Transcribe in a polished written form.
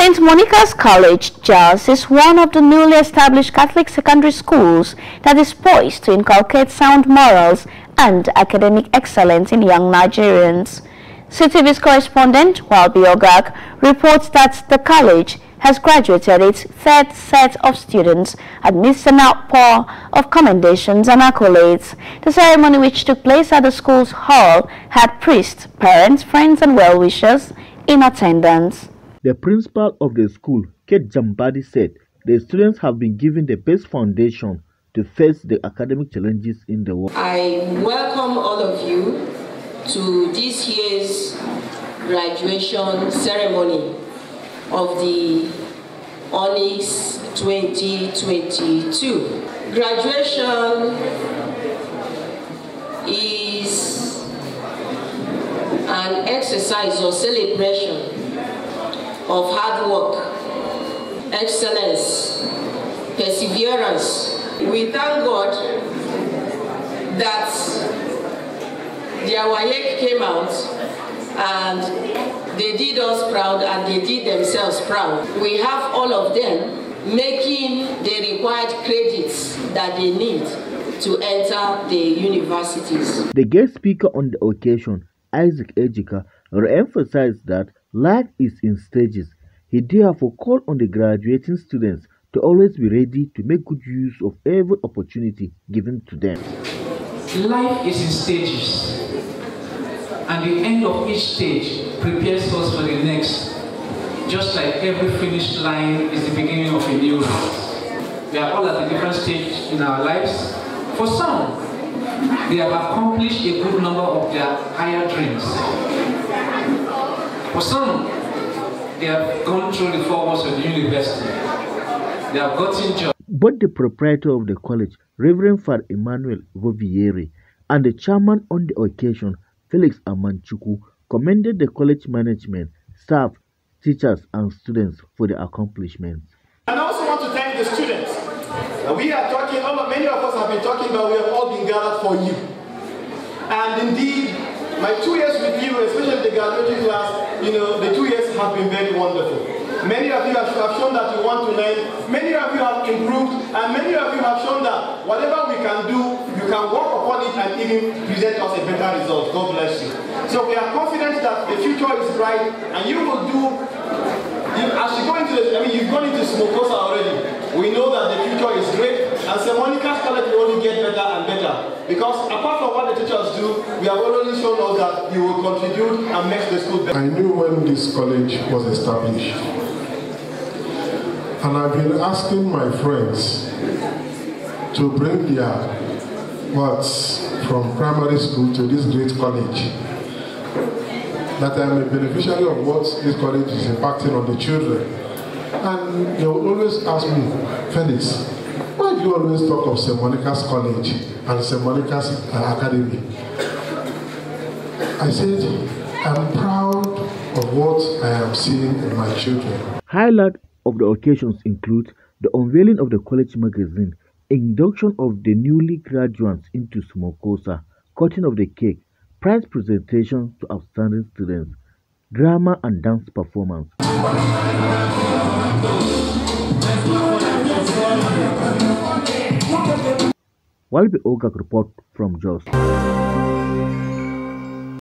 St. Monica's College Jos is one of the newly established Catholic secondary schools that is poised to inculcate sound morals and academic excellence in young Nigerians. CTV's correspondent Wale Biogak reports that the college has graduated its third set of students amidst an outpour of commendations and accolades. The ceremony, which took place at the school's hall, had priests, parents, friends and well-wishers in attendance. The principal of the school, Kate Jambadi, said the students have been given the best foundation to face the academic challenges in the world. I welcome all of you to this year's graduation ceremony of the Onyx 2022. Graduation is an exercise or celebration of hard work, excellence, perseverance. We thank God that the Awayek came out and they did us proud and they did themselves proud. We have all of them making the required credits that they need to enter the universities. The guest speaker on the occasion, Isaac Ejike, re-emphasized that life is in stages. He therefore called on the graduating students to always be ready to make good use of every opportunity given to them. Life is in stages, and the end of each stage prepares us for the next. Just like every finish line is the beginning of a new route. We are all at a different stage in our lives. For some, they have accomplished a good number of their higher dreams. For some, they have gone through the 4 years of the university. They have gotten jobs. But the proprietor of the college, Reverend Father Emmanuel Govieri, and the chairman on the occasion, Felix Amanchuku, commended the college management, staff, teachers and students for the accomplishments. And I also want to thank the students. We are talking, many of us have been talking, but we have all been gathered for you. And indeed, my 2 years with you, especially the graduating class, the 2 years have been very wonderful. Many of you have shown that you want to learn, many of you have improved, and many of you have shown that whatever we can do, you can work upon it and even present us a better result. God bless you. So we are confident that the future is bright and you will do, you've gone into Smokosa already. We know that the future is great and St. Monica's College will only get better and better. Because apart from what the teachers do, we have already shown us that you will contribute and make the school better. I knew when this college was established. And I've been asking my friends to bring their from primary school to this great college, that I am a beneficiary of what this college is impacting on the children. And they will always ask me, Felix, why do you always talk of St. Monica's College and St. Monica's Academy? I said, I'm proud of what I am seeing in my children. Highlight of the occasions include the unveiling of the college magazine, induction of the newly graduates into Smokosa, cutting of the cake, prize presentation to outstanding students, drama and dance performance. Wale Biogak report from Jos.